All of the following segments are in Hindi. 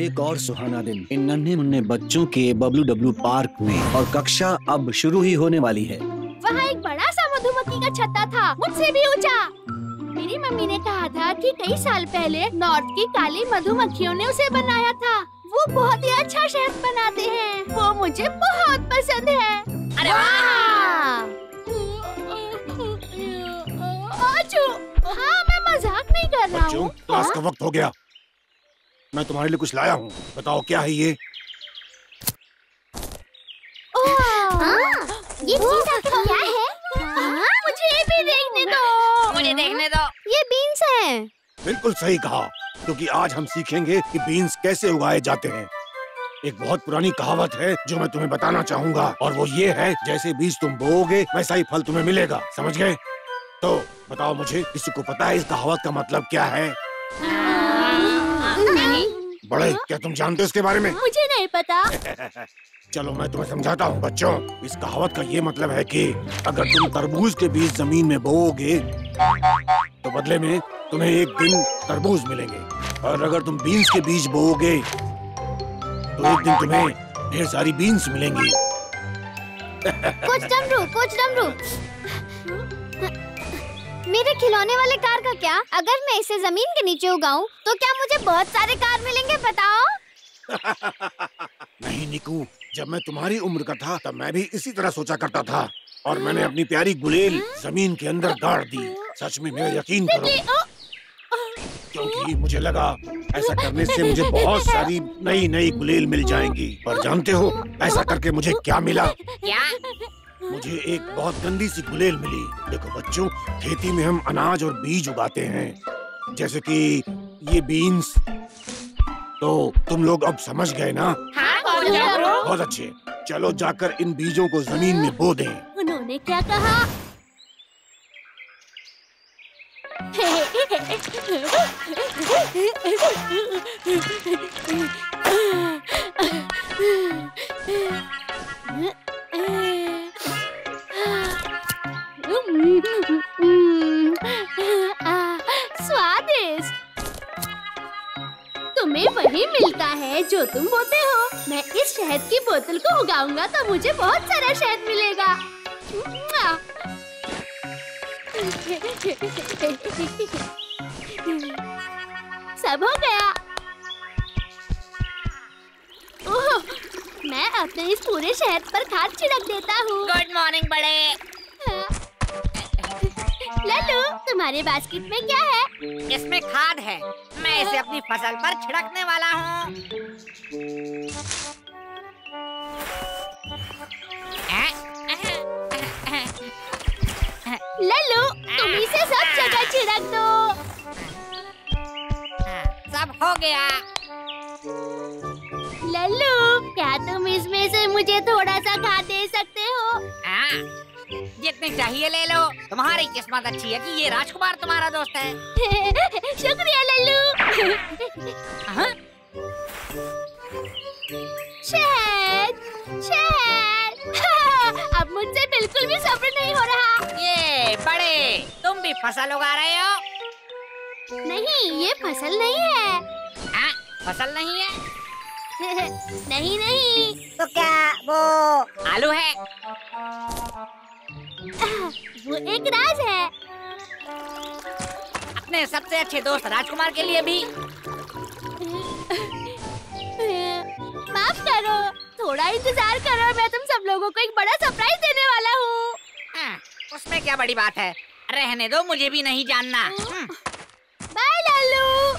एक और सुहाना दिन इन नन्हे मुन्ने बच्चों के बबलू डब्लू पार्क में, और कक्षा अब शुरू ही होने वाली है। वहाँ एक बड़ा सा मधुमक्खी का छत्ता था, मुझसे भी ऊंचा। मेरी मम्मी ने कहा था कि कई साल पहले नॉर्थ की काली मधुमक्खियों ने उसे बनाया था। वो बहुत ही अच्छा शेफ बनाते हैं, वो मुझे बहुत पसंद है। अरे हाँ, मैं मजाक नहीं कर रहा हूँ। क्लास का वक्त हो गया, मैं तुम्हारे लिए कुछ लाया हूँ, बताओ क्या है ये? ये क्या है? मुझे भी देखने दो। मुझे देखने दो। ये बीन्स हैं। बिल्कुल सही कहा, क्योंकि आज हम सीखेंगे कि बीन्स कैसे उगाए जाते हैं। एक बहुत पुरानी कहावत है जो मैं तुम्हें बताना चाहूँगा, और वो ये है, जैसे बीज तुम बोओगे वैसा ही फल तुम्हें मिलेगा। समझ गए? तो बताओ मुझे, किसी को पता है इस कहावत का मतलब क्या है? बड़े, क्या तुम जानते हो इसके बारे में? मुझे नहीं पता। चलो मैं तुम्हें समझाता हूँ बच्चों। इस कहावत का ये मतलब है कि अगर तुम तरबूज के बीज जमीन में बोओगे तो बदले में तुम्हें एक दिन तरबूज मिलेंगे, और अगर तुम बीन्स के बीज बोओगे तो एक दिन तुम्हें ढेर सारी बीन्स मिलेंगी। कुछ मेरे खिलौने वाले कार का क्या? अगर मैं इसे जमीन के नीचे उगाऊं तो क्या मुझे बहुत सारे कार मिलेंगे, बताओ? नहीं निकू, जब मैं तुम्हारी उम्र का था तब मैं भी इसी तरह सोचा करता था, और मैंने अपनी प्यारी गुलेल जमीन के अंदर गाड़ दी। सच में मेरा यकीन करो, क्योंकि मुझे लगा ऐसा करने से मुझे बहुत सारी नई नई गुलेल मिल जाएंगी। पर जानते हो ऐसा करके मुझे क्या मिला? क्या? मुझे एक बहुत गंदी सी गुलेल मिली। देखो बच्चों, खेती में हम अनाज और बीज उगाते हैं, जैसे कि ये बीन्स। तो तुम लोग अब समझ गए ना? हाँ, बहुत अच्छे। चलो जाकर इन बीजों को जमीन में बो दें। उन्होंने क्या कहा? स्वादिष्ट। तुम्हें वही मिलता है जो तुम बोते हो। मैं इस शहद की बोतल को उगाऊंगा तो मुझे बहुत सारा शहद मिलेगा। सब हो गया। ओह, मैं अपने इस पूरे शहद पर खाद छिड़क देता हूँ। गुड मॉर्निंग बड़े। लल्लू, तुम्हारे बास्केट में क्या है? इसमें खाद है, मैं इसे अपनी फसल पर छिड़कने वाला हूँ। लल्लू, तुम इसे सब जगह छिड़क दो। सब हो गया। लल्लू, क्या तुम इसमें से मुझे थोड़ा सा खाद दे सकते हो? जितने चाहिए ले लो। तुम्हारी किस्मत अच्छी है कि ये राजकुमार तुम्हारा दोस्त है। शुक्रिया लल्लू। शहद, शहद। अब मुझसे बिल्कुल भी सब्र नहीं हो रहा। ये बड़े, तुम भी फसल उगा रहे हो? नहीं, ये फसल नहीं है। फसल नहीं है? नहीं नहीं। तो क्या वो आलू है? वो एक राज है, अपने सबसे अच्छे दोस्त राजकुमार के लिए भी। माफ करो, थोड़ा इंतजार करो, मैं तुम सब लोगों को एक बड़ा सरप्राइज देने वाला हूँ। उसमें क्या बड़ी बात है, रहने दो, मुझे भी नहीं जानना। बाय लल्लू।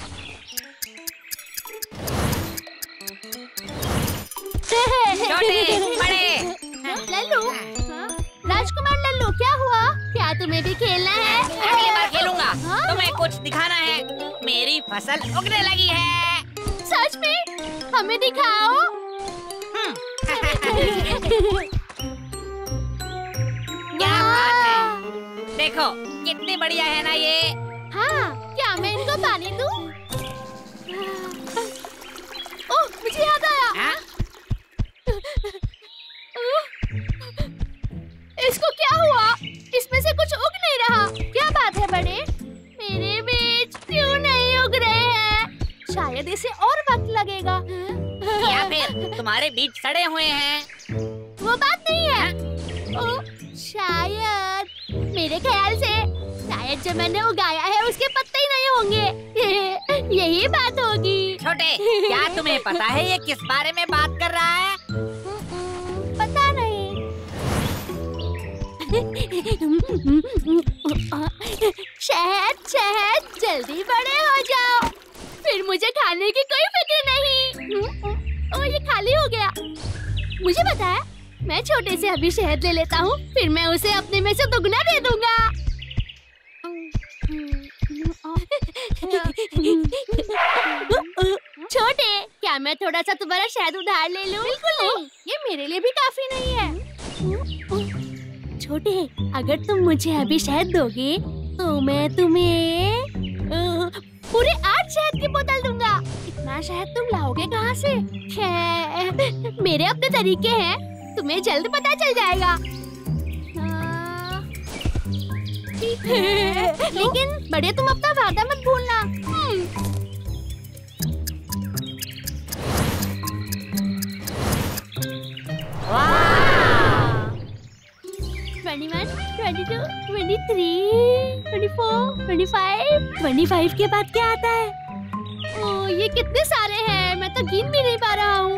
छोटे, बड़े। लल्लू, राजकुमार लल्लू, क्या हुआ? क्या तुम्हें भी खेलना है? अगली बार खेलूंगा। तुम्हें कुछ दिखाना है। मेरी फसल उगने लगी है। सच में? हमें दिखाओ। क्या बात है, देखो कितनी बढ़िया है ना ये। हाँ, क्या मैं इनको पानी दूं? ओह, मुझे याद आया। इसको क्या हुआ? इसमें से कुछ उग नहीं रहा। क्या बात है बड़े, मेरे बीज क्यों नहीं उग रहे हैं? शायद इसे और वक्त लगेगा। या फिर तुम्हारे बीच खड़े हुए हैं। वो बात नहीं है। ओ, शायद मेरे ख्याल से शायद जो मैंने उगाया है उसके पत्ते ही नहीं होंगे, यही बात होगी। छोटे, क्या तुम्हें पता है ये किस बारे में बात कर रहा है? पता नहीं। शहद जल्दी बड़े हो जाओ, फिर मुझे खाने की कोई फिक्र नहीं। ओ, ये खाली हो गया। मुझे पता है, मैं छोटे से अभी शहद ले लेता हूँ, फिर मैं उसे अपने में से दुगना दे दूंगा। छोटे, क्या मैं थोड़ा सा तुम्हारा शहद उधार ले लूं? बिल्कुल नहीं, ये मेरे लिए भी काफी नहीं है। छोटे, अगर तुम मुझे अभी शहद दोगे तो मैं तुम्हें पूरे 8 शहद की बोतल दूंगा। इतना शहद तुम लाओगे कहाँ से? मेरे अपने तरीके हैं, तुम्हें जल्द पता चल जाएगा। ठीक है, लेकिन बड़े तुम अपना वादा मत भूलना। वाह! 21, 22, 23, 24, 25 के बाद क्या आता है? ओ, ये कितने सारे हैं, मैं तो गिन भी नहीं पा रहा हूँ।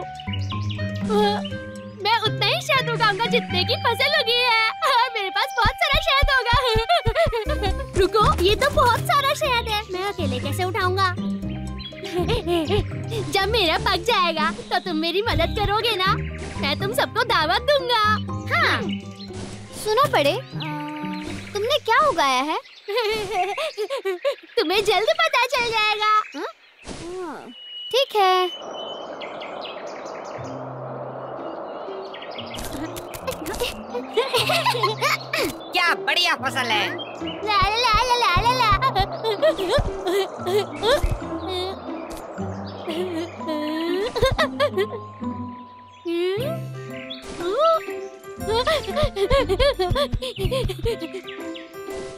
मैं उतना ही शहद उगाऊंगा जितने की फसल उगी है। मेरे पास बहुत सारा शहद होगा। रुको, ये तो बहुत सारा शहद है, मैं अकेले कैसे उठाऊंगा? जब मेरा पक जाएगा तो तुम मेरी मदद करोगे ना? मैं तुम सबको दावत दूंगा। हाँ। सुनो बड़े, तुमने क्या उगाया है? तुम्हें जल्द पता चल जाएगा। ठीक है। क्या बढ़िया फसल है। ला ला ला ला ला ला।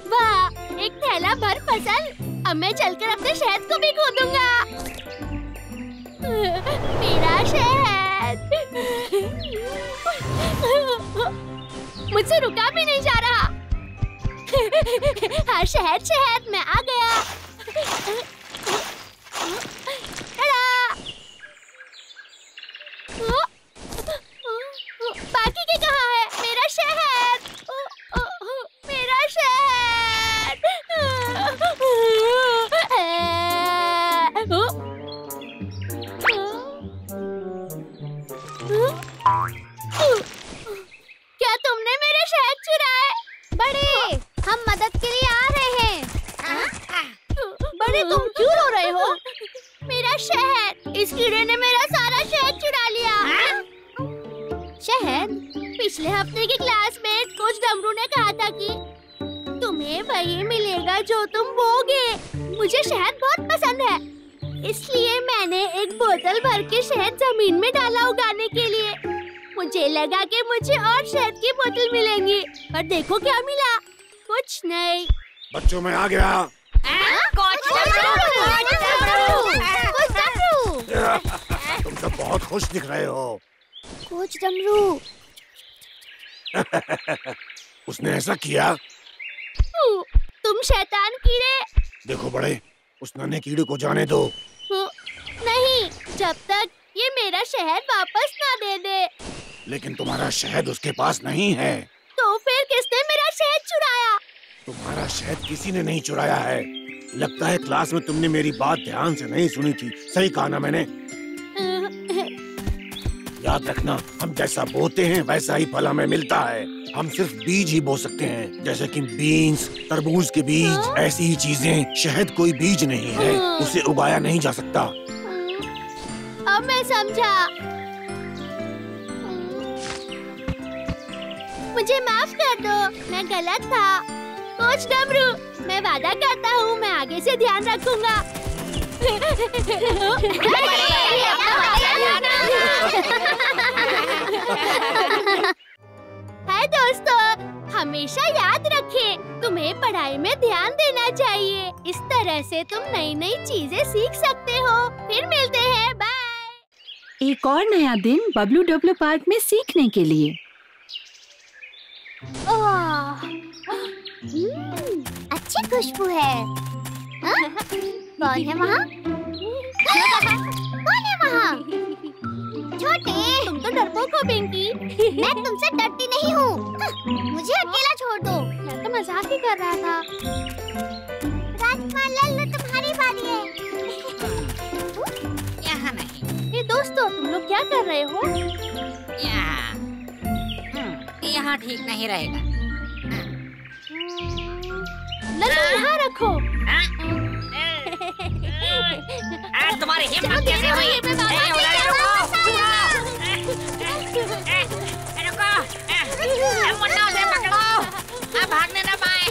वाह, एक थैला भर फसल। अब मैं चलकर अपने शहद को भी खोदूंगा। मेरा शहद मुझसे रुका भी नहीं जा रहा। हाँ, शहद शहद, मैं आ गया। बाकी के कहाँ है? मेरा शहद, मेरा शहद। क्या तुमने मेरे शहद चुराए? बड़े, हम मदद के लिए आ रहे हैं। बड़े, तुम क्यों रो रहे हो? मेरा शहद, इस कीड़े ने मेरा सारा शहद चुरा लिया। शहद? पिछले हफ्ते की क्लास में कुछ डमरू ने कहा था कि तुम्हें वही मिलेगा जो तुम बोगे। मुझे शहद बहुत पसंद है, इसलिए मैंने एक बोतल भर के शहद जमीन में डाला उगाने के लिए। मुझे लगा कि मुझे और शहद की बोतल मिलेंगी, पर देखो क्या मिला, कुछ नहीं। बच्चों, मैं आ गया। तुम तो बहुत खुश दिख रहे हो। कुछ डमरू। उसने ऐसा किया? तुम शैतान कीड़े! देखो बड़े, उस नन्हे कीड़े को जाने दो। नहीं, जब तक ये मेरा शहद वापस ना दे दे। लेकिन तुम्हारा शहद उसके पास नहीं है। तो फिर किसने मेरा शहद चुराया? तुम्हारा शहद किसी ने नहीं चुराया है। लगता है क्लास में तुमने मेरी बात ध्यान से नहीं सुनी थी। सही कहा ना मैंने? याद रखना, हम जैसा बोते हैं वैसा ही फल हमें मिलता है। हम सिर्फ बीज ही बो सकते हैं, जैसे कि बीन्स, तरबूज के बीज, ऐसी ही चीजें। शहद कोई बीज नहीं है, उसे उगाया नहीं जा सकता। अब मैं समझा। मुझे माफ कर दो, मैं गलत था। कोच डमरू, मैं वादा करता हूँ मैं आगे से ध्यान रखूंगा। है दोस्तों, हमेशा याद रखें, तुम्हें पढ़ाई में ध्यान देना चाहिए। इस तरह से तुम नई नई चीजें सीख सकते हो। फिर मिलते हैं, बाय। एक और नया दिन बबलू डब्लू पार्क में सीखने के लिए। अच्छी खुशबू है। कौन है वहाँ? कौन है वहाँ? छोटे, तुम तो डरपोक हो पिंकी। मैं तुमसे डरती नहीं हूँ। मुझे अकेला छोड़ दो। मैं तो मजाक ही कर रहा था। राजकुमार लल्लू तुम्हारी बारी है। दोस्तों, तुम लोग क्या कर रहे हो? यहाँ ठीक नहीं रहेगा। लल्लू यहाँ रखो। आज तुम्हारी हिम्मत कैसे हुई? रुको, मुन्ना उसे पकड़ो। अब भागने न पाए।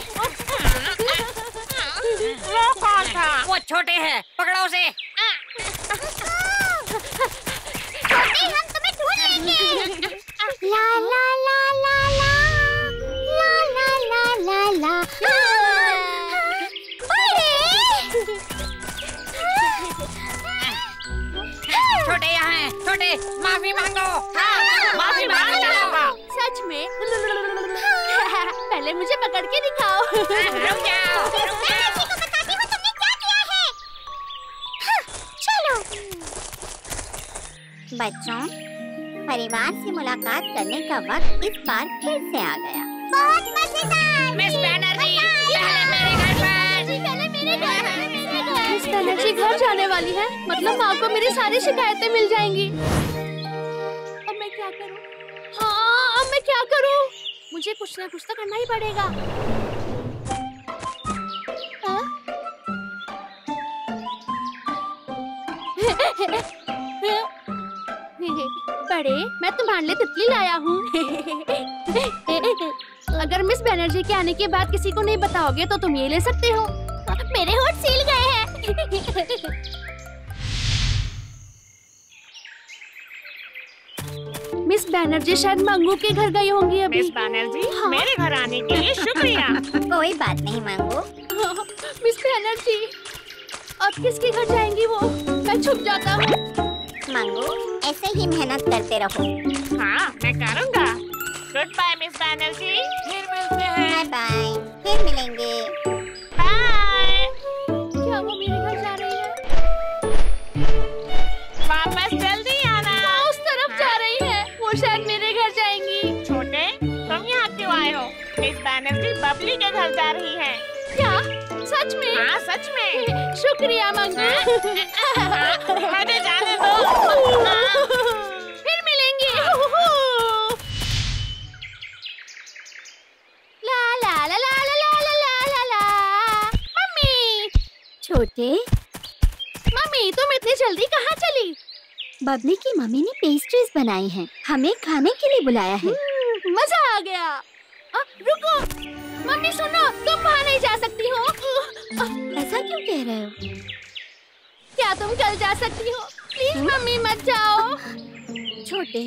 वो कौन था? वो छोटे है, पकड़ो उसे। ला ला ला ला ला ला ला ला ला ला। छोटे यहाँ हैं। छोटे, माफी मांगो। माफी मांगो। सच में? पहले मुझे पकड़ के दिखाओ। रुक जाओ। बच्चों, परिवार से मुलाकात करने का वक्त इस बार फिर से आ गया। बहुत मजेदार। मिस बनर्जी पहले मेरे घर पर। मिस बनर्जी घर जाने वाली है, मतलब माँ को मेरी सारी शिकायतें मिल जाएंगी। अब मैं क्या करूँ? हाँ, अब मैं क्या करूँ? मुझे कुछ ना कुछ तो करना ही पड़ेगा। बड़े, मैं तुम्हारे लिए तितली लाया हूँ। अगर मिस बनर्जी के आने के बाद किसी को नहीं बताओगे तो तुम ये ले सकते हो। मेरे होंठ सील गए हैं। मिस बनर्जी शायद मंगू के घर गई होंगी अभी। मिस बनर्जी, हाँ? मेरे घर आने के लिए शुक्रिया। कोई बात नहीं मंगू। मिस बनर्जी, अब किसके घर जाएंगी वो? मैं छुप जाता हूँ। मंगू, ऐसे ही मेहनत करते रहो। हाँ, मैं करूँगा। Good bye miss Banerjee. फिर मिलते हैं। बाय बाय, फिर मिलेंगे। बाय। क्या वो मेरे घर जा रही है? वापस जल्दी आना। वो उस तरफ जा रही है। वो शायद मेरे घर जाएंगी। छोटे, तुम यहाँ क्यों आए हो? मिस बनर्जी बबली के घर जा रही है। क्या? सच में? हाँ, सच में। शुक्रिया मंगू। फिर मिलेंगे। ला ला ला ला ला ला ला ला ला। मम्मी। छोटे, मम्मी तुम इतनी जल्दी कहाँ चली? बबली की मम्मी ने पेस्ट्रीज बनाई हैं, हमें खाने के लिए बुलाया है। मजा आ गया। रुको मम्मी, सुनो, तुम वहाँ नहीं जा सकती हो। ऐसा क्यों कह रहे हो? क्या तुम कल जा सकती हो? प्लीज मम्मी मत जाओ। छोटे,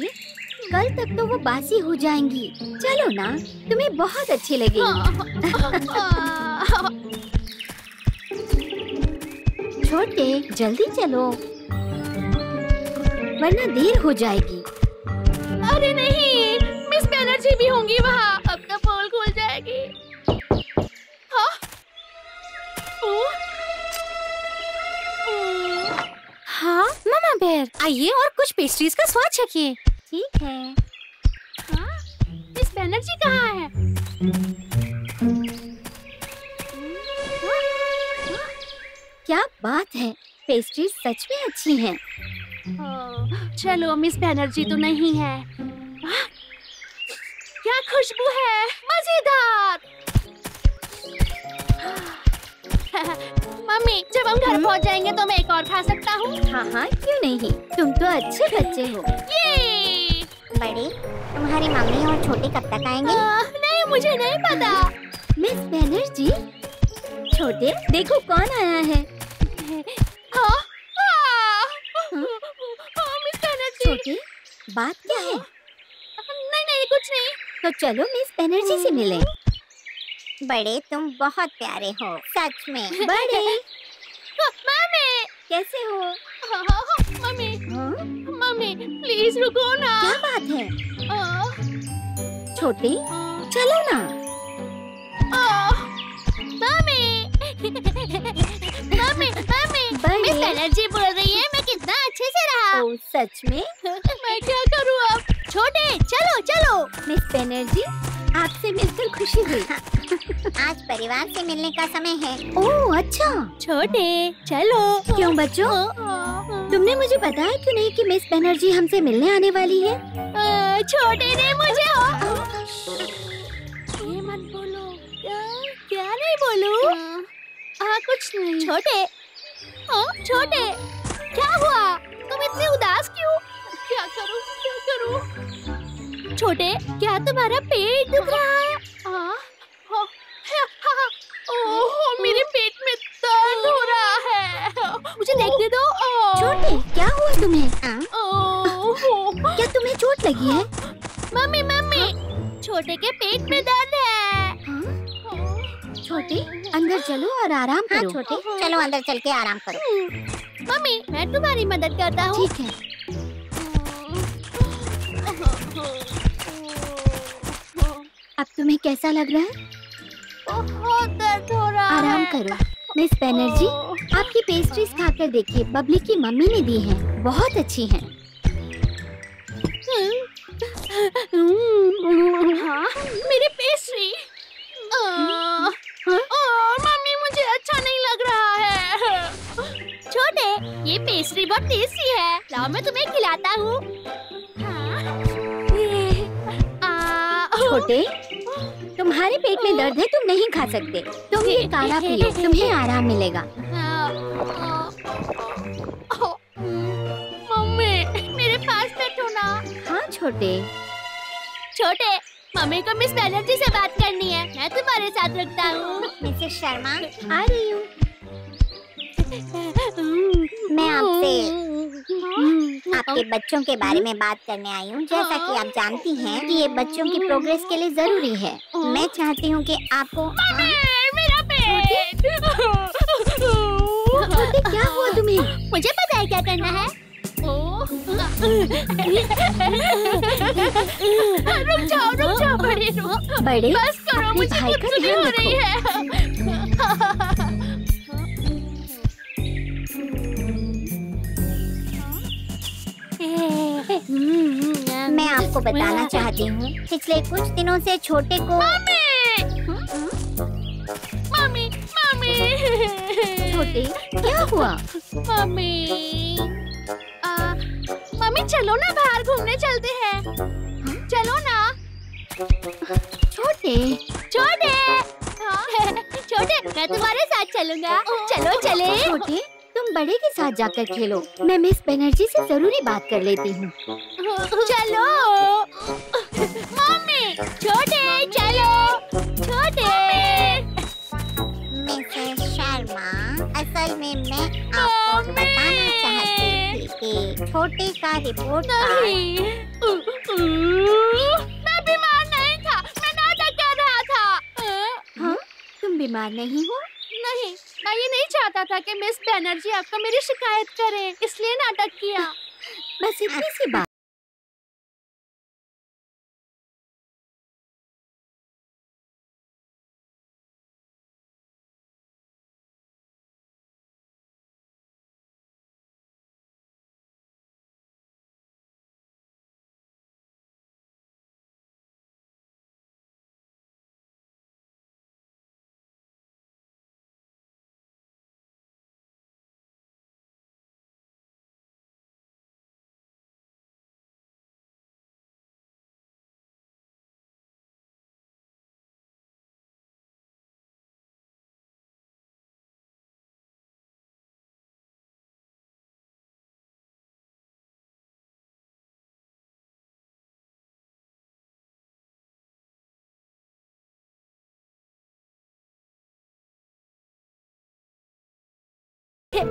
कल तक तो वो बासी हो जाएंगी। चलो ना, तुम्हें बहुत अच्छी लगेगी। छोटे, जल्दी चलो वरना देर हो जाएगी। अरे नहीं, मिस बनर्जी भी होंगी वहाँ। अब तो पोल खुल जाएगी। हाँ? हाँ मामा बेर, आइए और कुछ पेस्ट्रीज का स्वाद चखिए। ठीक है। हाँ, मिस बनर्जी कहाँ है? क्या बात है, पेस्ट्रीज सच में अच्छी हैं। चलो, मिस बनर्जी तो नहीं है। क्या खुशबू है, मजेदार। मम्मी, जब हम घर पहुंच जाएंगे तो मैं एक और खा सकता हूँ? हाँ हाँ, क्यों नहीं, तुम तो अच्छे बच्चे हो। ये बड़े, तुम्हारी मम्मी और छोटे कब तक आएंगे? नहीं, मुझे नहीं पता। मिस बनर्जी, छोटे, देखो कौन आया है। हाँ? हाँ, मिस बनर्जी। छोटे, बात क्या है? नहीं नहीं, कुछ नहीं। तो चलो मिस बनर्जी से मिलें। बड़े, तुम बहुत प्यारे हो सच में। बड़े, मम्मी कैसे हो? मम्मी, मम्मी प्लीज रुको ना। क्या बात है छोटी, चलो ना। मिस बनर्जी बोल रही है मैं कितना अच्छे से रहा। ओ, सच में? मैं क्या करूँ अब? छोटे चलो चलो। मिस बनर्जी आपसे मिलकर खुशी हुई। आज परिवार से मिलने का समय है। ओह अच्छा। छोटे चलो। क्यों बच्चों? तुमने मुझे बताया क्यों नहीं कि मिस बनर्जी हमसे मिलने आने वाली है? छोटे ने मुझे ये मत बोलो। क्या नहीं बोलूं? कुछ नहीं। छोटे छोटे क्या हुआ? तुम इतने उदास क्यों? क्या करूं क्या करूं? छोटे क्या तुम्हारा पेट दुख रहा है? ओह मेरे पेट में दर्द हो रहा है। मुझे देखने दो। छोटे क्या हुआ तुम्हें? क्या तुम्हें चोट लगी है? मम्मी मम्मी छोटे के पेट में दर्द है। छोटे अंदर चलो और आराम करो। हाँ, छोटे चलो अंदर चल के आराम करो। मम्मी मैं तुम्हारी मदद करता हूँ। ठीक है। अब तुम्हें कैसा लग रहा है? बहुत दर्द हो रहा है। आराम करो। मिस बनर्जी आपकी पेस्ट्रीज खाकर देखिए, बबली की मम्मी ने दी है, बहुत अच्छी है। हाँ, मेरी पेस्ट्री। मम्मी मुझे अच्छा नहीं लग रहा है। छोटे ये पेस्ट्री बहुत टेस्टी है, लाओ मैं तुम्हें खिलाता हूँ। छोटे तुम्हारे पेट में दर्द है, तुम नहीं खा सकते। तुम ये काढ़ा पी लो, तुम्हें आराम मिलेगा। मम्मी मेरे पास बैठो ना। हाँ छोटे। छोटे मम्मी को मिस बनर्जी से बात करनी है, मैं तुम्हारे साथ रखता हूँ। मिसेस शर्मा आ रही हूँ। मैं आपसे आपके बच्चों के बारे में बात करने आई हूँ। जैसा कि आप जानती हैं कि ये बच्चों की प्रोग्रेस के लिए जरूरी है, मैं चाहती हूँ कि आपको। मेरा पेट। छोटे क्या हुआ तुम्हें? मुझे पता है क्या करना है। रुक जाओ बड़े, बड़े बस करो, मुझे खुजली हो रही है। मैं आपको बताना चाहती हूँ, पिछले कुछ दिनों से छोटे को। मम्मी मम्मी छोटे क्या हुआ? मम्मी मम्मी चलो ना बाहर घूमने चलते हैं। चलो ना। छोटे छोटे छोटे मैं तुम्हारे साथ चलूंगा। चलो चले। छोटे तुम बड़े के साथ जाकर खेलो, मैं मिस बनर्जी से जरूरी बात कर लेती हूँ। चलो मम्मी। छोटे चलो। छोटे मिसेस शर्मा असल में मैं आपको बताना चाहती हूँ कि छोटे का रिपोर्ट नहीं। मैं बीमार नहीं था, मैं नाटक कर रहा था। हाँ तुम बीमार नहीं हो? नहीं, मैं ये नहीं चाहता था कि मिस बनर्जी आपको मेरी शिकायत करे, इसलिए नाटक किया। बस इतनी सी बात।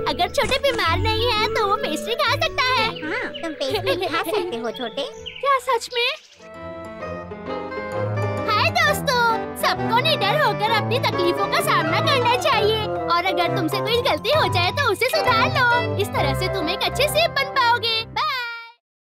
अगर छोटे बीमार नहीं है तो वो पेस्ट्री खा सकता है। हाँ, तुम पेस्ट्री खा सकते हो छोटे। क्या सच में? हाय दोस्तों, सबको निडर होकर अपनी तकलीफों का सामना करना चाहिए और अगर तुमसे कोई गलती हो जाए तो उसे सुधार लो। इस तरह से तुम एक अच्छे सेब बन पाओगे।